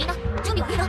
みんな準備はいいな。